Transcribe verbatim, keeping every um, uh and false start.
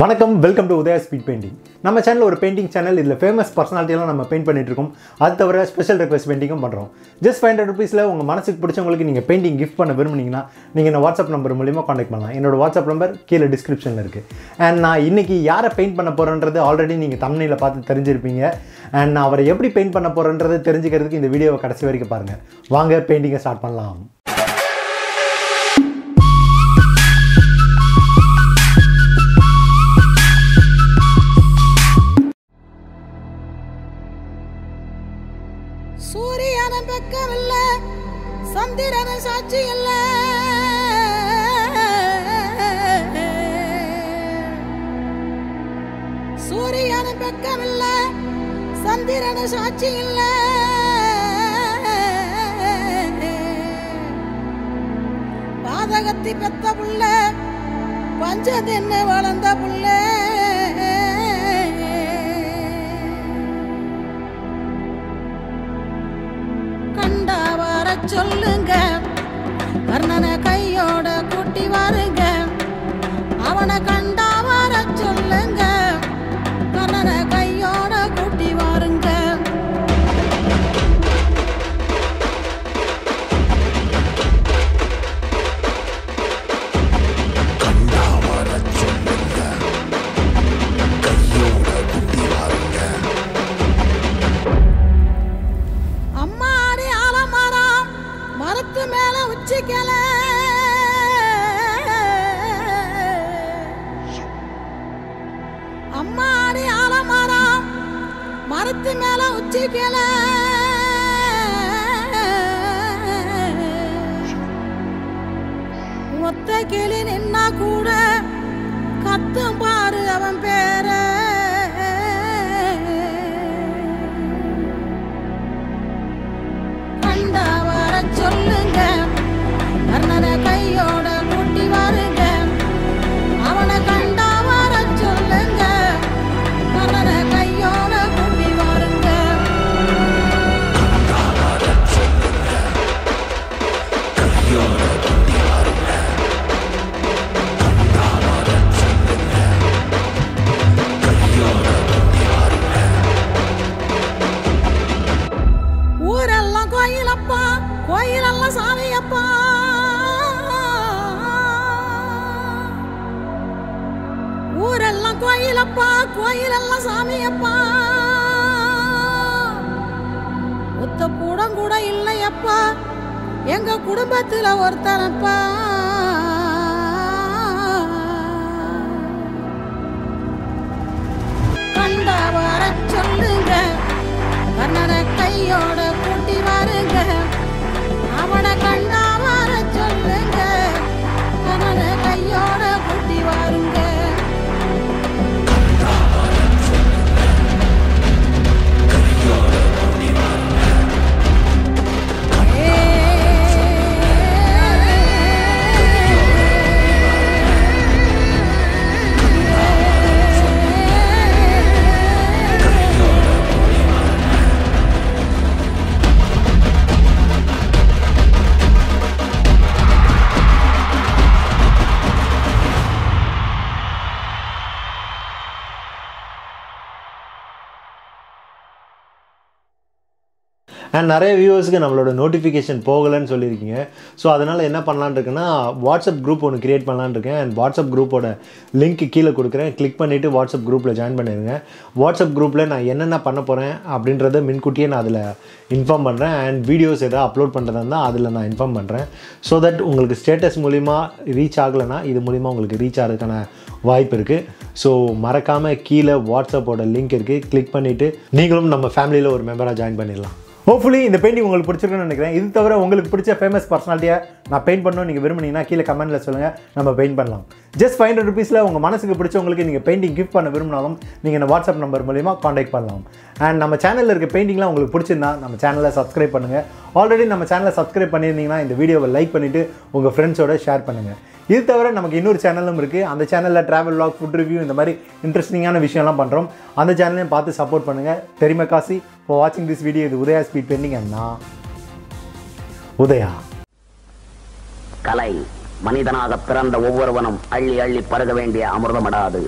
Welcome, welcome to Udhaya Speed Painting. Our channel is a painting channel. We famous personality. We paint a special request painting. Just five hundred rupees, if you want to give a painting gift, you can contact me on WhatsApp number. My WhatsApp number is in the description. And I already know who paint already in the thumbnail. And I will paint this video. Let's painting start. சொல்லுங்க கர்ணன கையோட கூட்டி வாருங்க அவனை கண்டா வர சொல்லுங்க கர்ணன கையோட கூட்டி வாருங்க கண்டா வர சொல்லுங்க கையோட கூட்டி வாருங்க அம்மா மரத்து மேல உச்சிக்கல அம்மாடி ஆலமரா மரத்து மேல உச்சிக்கல ஒத்த கிளி நின்னா கூட கத்தும் பாரு அவன் பேர கோயிலப்பா கோயிலல்ல சாமியப்பா ஒத்த கூடம் கூட இல்லையப்பா எங்க குடும்பத்துல ஒருத்தனப்பா கண்டா வர சொல்லுங்க கண்ணனை கையோட கூட்டி வாருங்க அவனை கண்டா வர சொல்லுங்க கண்ணனை கையோட கூட்டி வாருங்க And நிறைய வியூவர்ஸ்க்கு நம்மளோட நோட்டிஃபிகேஷன் போகலன்னு சொல்லியிருக்கீங்க. ஸோ அதனால் என்ன பண்ணலான்னு இருக்குன்னா வாட்ஸ்அப் குரூப் ஒன்று கிரியேட் பண்ணலான்னு இருக்கேன். அண்ட் வாட்ஸ்அப் குரூப்போட லிங்க் கீழே கொடுக்குறேன். கிளிக் பண்ணிவிட்டு வாட்ஸ்அப் குரூப்பில் ஜாயின் பண்ணிடுங்க. வாட்ஸ்அப் குரூப்பில் நான் என்னென்ன பண்ண போகிறேன் அப்படின்றத முன்கூட்டியே நான் அதில் இன்ஃபார்ம் பண்ணுறேன். அண்ட் வீடியோஸ் எதாவது அப்லோட் பண்ணுறதா இருந்தால் அதில் நான் இன்ஃபார்ம் பண்ணுறேன். ஸோ தட் உங்களுக்கு ஸ்டேட்டஸ் மூலிமா ரீச் ஆகலைன்னா இது மூலிமா உங்களுக்கு ரீச் ஆகிறதுக்கான வாய்ப்பு இருக்குது. ஸோ மறக்காமல் கீழே வாட்ஸ்அப்போட லிங்க் இருக்குது. கிளிக் பண்ணிவிட்டு நீங்களும் நம்ம ஃபேமிலியில் ஒரு மெம்பராக ஜாயின் பண்ணிடலாம். ஹோப்ஃபுல்லி இந்த பெயிண்டிங் உங்களுக்கு பிடிச்சிருக்குன்னு நினைக்கிறேன். இது தவிர உங்களுக்கு பிடிச்ச ஃபேமஸ் பர்சனாலிட்டியை நான் பெயிண்ட் பண்ணணும் நீங்கள் விரும்புனீங்கன்னா கீழே கமெண்ட்டில் சொல்லுங்கள், நம்ம பெயிண்ட் பண்ணலாம். ஜஸ்ட் ஃபைவ் ஹண்ட்ரட் ருபீஸில் உங்கள் மனசுக்கு பிடிச்சவங்களுக்கு நீங்கள் பெயிண்டிங் கிஃப்ட் பண்ண விரும்பினாலும் நீங்கள் இந்த வாட்ஸ்அப் நம்பர் மூலிமா காண்டாக்ட் பண்ணலாம். அண்ட் நம்ம சேனலில் இருக்க பெயிண்டிங்லாம் உங்களுக்கு பிடிச்சிருந்தா நம்ம சேனலை சப்ஸ்கிரைப் பண்ணுங்கள். ஆல்ரெடி நம்ம சேனலை சப்ஸ்கிரைப் பண்ணியிருந்தீங்கன்னா இந்த வீடியோவை லைக் பண்ணிவிட்டு உங்கள் ஃப்ரெண்ட்ஸோட ஷேர் பண்ணுங்கள். இது தவிர நமக்கு இன்னொரு சேனலும் இருக்குது. அந்த சேனலில் ட்ராவல் வ்ளாக், ஃபுட் ரிவ்யூ, இந்த மாதிரி இன்ட்ரெஸ்டிங்கான விஷயம்லாம் பண்ணுறோம். அந்த சேனலையும் பார்த்து சப்போர்ட் பண்ணுங்கள். தெரியுமா காசி ஃபார் வாட்சிங் திஸ் வீடியோ. இது உதயா ஸ்பீட் பெயிண்டிங். அண்ணா உதயா. கலை மனிதனாக பிறந்த ஒவ்வொருவனும் அள்ளி அள்ளி பருக வேண்டிய அமிர்தமடாது.